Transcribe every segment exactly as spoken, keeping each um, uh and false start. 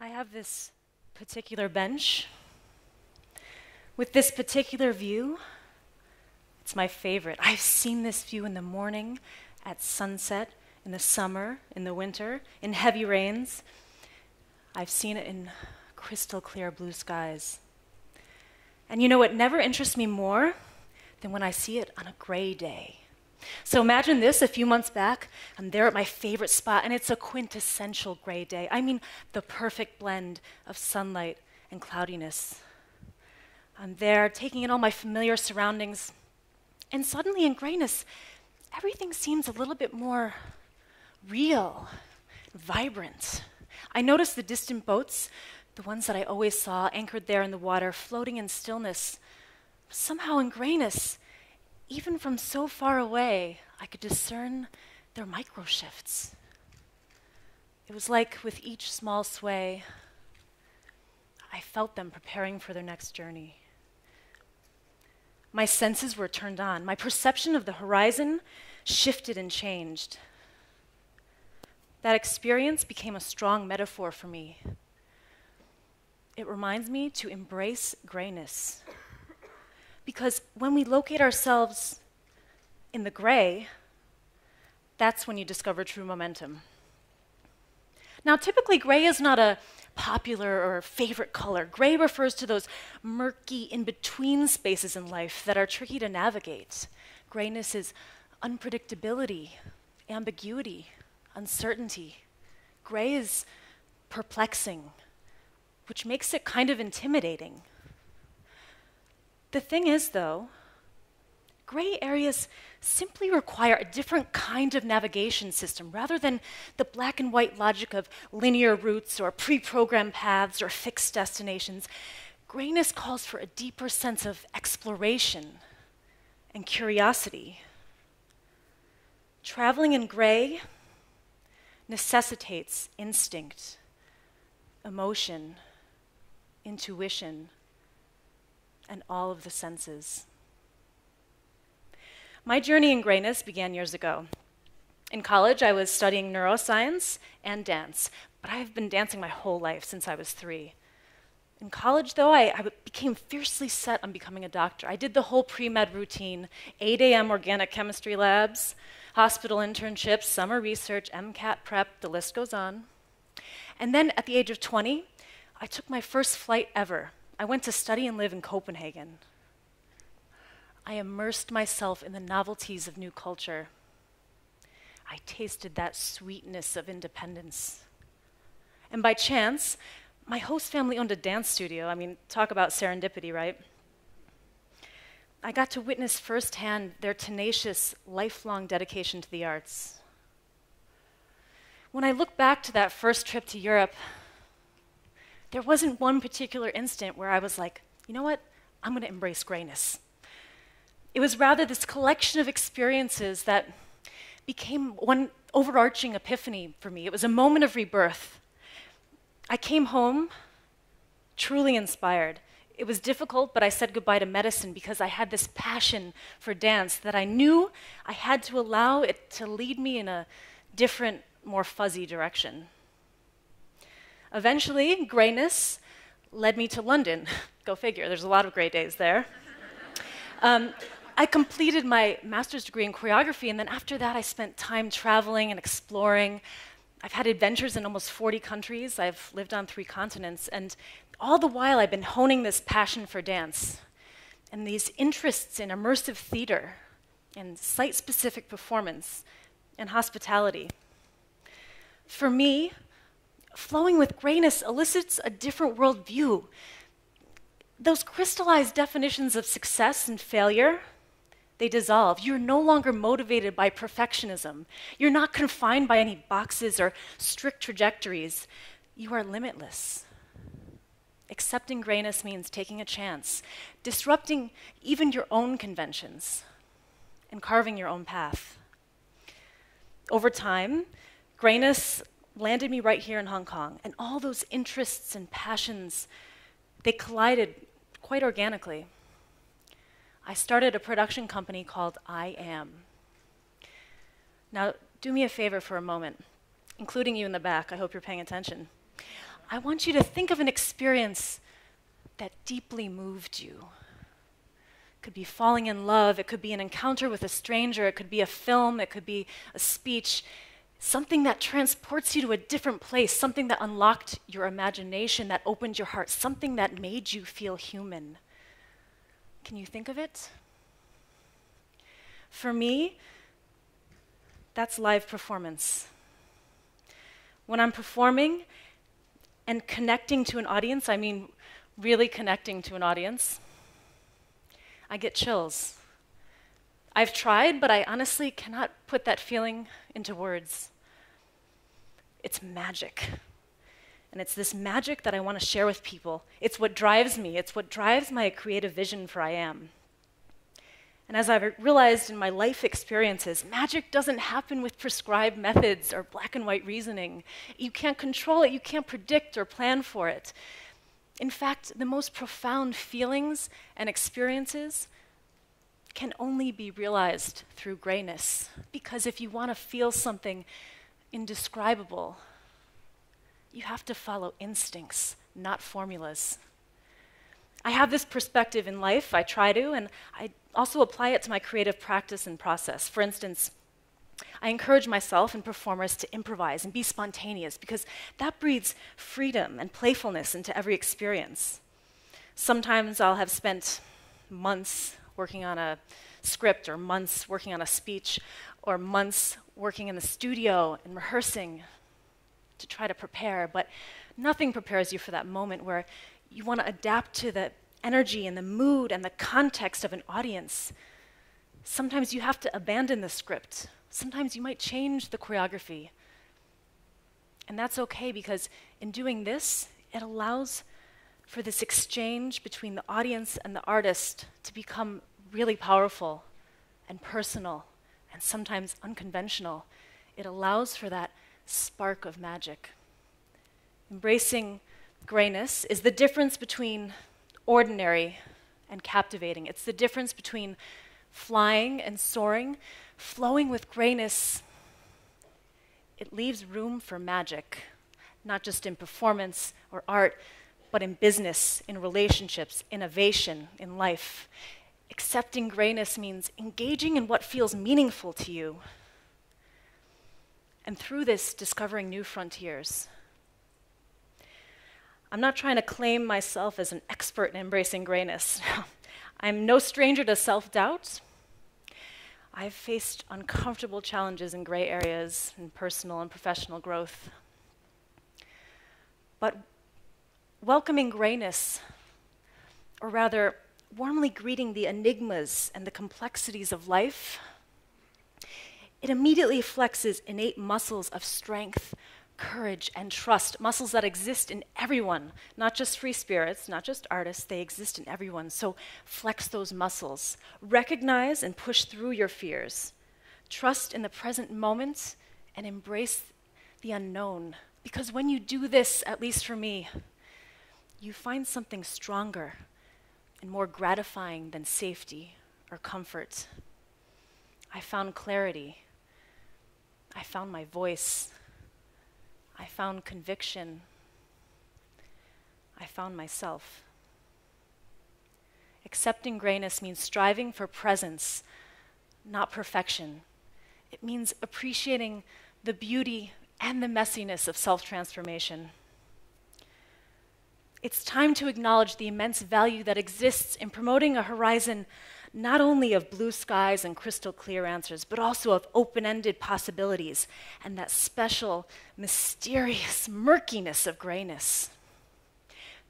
I have this particular bench with this particular view. It's my favorite. I've seen this view in the morning, at sunset, in the summer, in the winter, in heavy rains. I've seen it in crystal clear blue skies. And you know what never interests me more than when I see it on a gray day. So imagine this, a few months back, I'm there at my favorite spot, and it's a quintessential gray day. I mean, the perfect blend of sunlight and cloudiness. I'm there, taking in all my familiar surroundings, and suddenly in grayness, everything seems a little bit more real, vibrant. I notice the distant boats, the ones that I always saw anchored there in the water, floating in stillness. Somehow in grayness, even from so far away, I could discern their micro shifts. It was like with each small sway, I felt them preparing for their next journey. My senses were turned on. My perception of the horizon shifted and changed. That experience became a strong metaphor for me. It reminds me to embrace grayness. Because when we locate ourselves in the gray, that's when you discover true momentum. Now, typically, gray is not a popular or favorite color. Gray refers to those murky in-between spaces in life that are tricky to navigate. Grayness is unpredictability, ambiguity, uncertainty. Gray is perplexing, which makes it kind of intimidating. The thing is, though, gray areas simply require a different kind of navigation system rather than the black and white logic of linear routes or pre-programmed paths or fixed destinations. Grayness calls for a deeper sense of exploration and curiosity. Traveling in gray necessitates instinct, emotion, intuition, and all of the senses. My journey in grayness began years ago. In college, I was studying neuroscience and dance, but I've been dancing my whole life since I was three. In college, though, I, I became fiercely set on becoming a doctor. I did the whole pre-med routine, eight A M organic chemistry labs, hospital internships, summer research, MCAT prep, the list goes on. And then at the age of twenty, I took my first flight ever. I went to study and live in Copenhagen. I immersed myself in the novelties of new culture. I tasted that sweetness of independence. And by chance, my host family owned a dance studio. I mean, talk about serendipity, right? I got to witness firsthand their tenacious, lifelong dedication to the arts. When I look back to that first trip to Europe, there wasn't one particular instant where I was like, you know what, I'm going to embrace grayness. It was rather this collection of experiences that became one overarching epiphany for me. It was a moment of rebirth. I came home truly inspired. It was difficult, but I said goodbye to medicine because I had this passion for dance that I knew I had to allow it to lead me in a different, more fuzzy direction. Eventually, grayness led me to London. Go figure, there's a lot of gray days there. um, I completed my master's degree in choreography, and then after that I spent time traveling and exploring. I've had adventures in almost forty countries. I've lived on three continents, and all the while I've been honing this passion for dance and these interests in immersive theater and site-specific performance and hospitality. For me, flowing with grayness elicits a different worldview. Those crystallized definitions of success and failure, they dissolve. You're no longer motivated by perfectionism. You're not confined by any boxes or strict trajectories. You are limitless. Accepting grayness means taking a chance, disrupting even your own conventions, and carving your own path. Over time, grayness landed me right here in Hong Kong, and all those interests and passions, they collided quite organically. I started a production company called I Am. Now, do me a favor for a moment, including you in the back. I hope you're paying attention. I want you to think of an experience that deeply moved you. It could be falling in love, it could be an encounter with a stranger, it could be a film, it could be a speech, something that transports you to a different place, something that unlocked your imagination, that opened your heart, something that made you feel human. Can you think of it? For me, that's live performance. When I'm performing and connecting to an audience, I mean really connecting to an audience, I get chills. I've tried, but I honestly cannot put that feeling into words. It's magic. And it's this magic that I want to share with people. It's what drives me. It's what drives my creative vision for I Am. And as I've realized in my life experiences, magic doesn't happen with prescribed methods or black and white reasoning. You can't control it. You can't predict or plan for it. In fact, the most profound feelings and experiences can only be realized through grayness. Because if you want to feel something indescribable, you have to follow instincts, not formulas. I have this perspective in life, I try to, and I also apply it to my creative practice and process. For instance, I encourage myself and performers to improvise and be spontaneous because that breeds freedom and playfulness into every experience. Sometimes I'll have spent months working on a script, or months working on a speech, or months working in the studio and rehearsing to try to prepare, but nothing prepares you for that moment where you want to adapt to the energy and the mood and the context of an audience. Sometimes you have to abandon the script. Sometimes you might change the choreography. And that's okay, because in doing this, it allows for this exchange between the audience and the artist to become really powerful and personal and sometimes unconventional. It allows for that spark of magic. Embracing grayness is the difference between ordinary and captivating. It's the difference between flying and soaring. Flowing with grayness, it leaves room for magic, not just in performance or art, but in business, in relationships, innovation, in life. Accepting grayness means engaging in what feels meaningful to you. And through this, discovering new frontiers. I'm not trying to claim myself as an expert in embracing grayness. I'm no stranger to self-doubt. I've faced uncomfortable challenges in gray areas in personal and professional growth. But welcoming grayness, or rather, warmly greeting the enigmas and the complexities of life, it immediately flexes innate muscles of strength, courage, and trust, muscles that exist in everyone, not just free spirits, not just artists, they exist in everyone. So flex those muscles. Recognize and push through your fears. Trust in the present moment and embrace the unknown. Because when you do this, at least for me, you find something stronger and more gratifying than safety or comfort. I found clarity. I found my voice. I found conviction. I found myself. Accepting grayness means striving for presence, not perfection. It means appreciating the beauty and the messiness of self-transformation. It's time to acknowledge the immense value that exists in promoting a horizon not only of blue skies and crystal clear answers, but also of open-ended possibilities and that special, mysterious murkiness of grayness.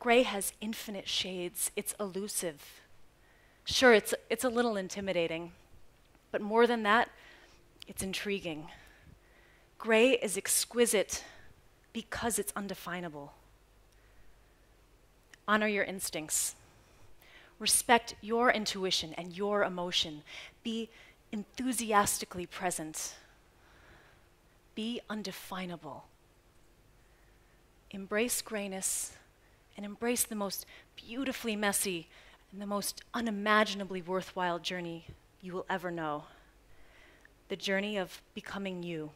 Gray has infinite shades. It's elusive. Sure, it's, it's a little intimidating, but more than that, it's intriguing. Gray is exquisite because it's undefinable. Honor your instincts. Respect your intuition and your emotion. Be enthusiastically present. Be undefinable. Embrace grayness and embrace the most beautifully messy and the most unimaginably worthwhile journey you will ever know. The journey of becoming you.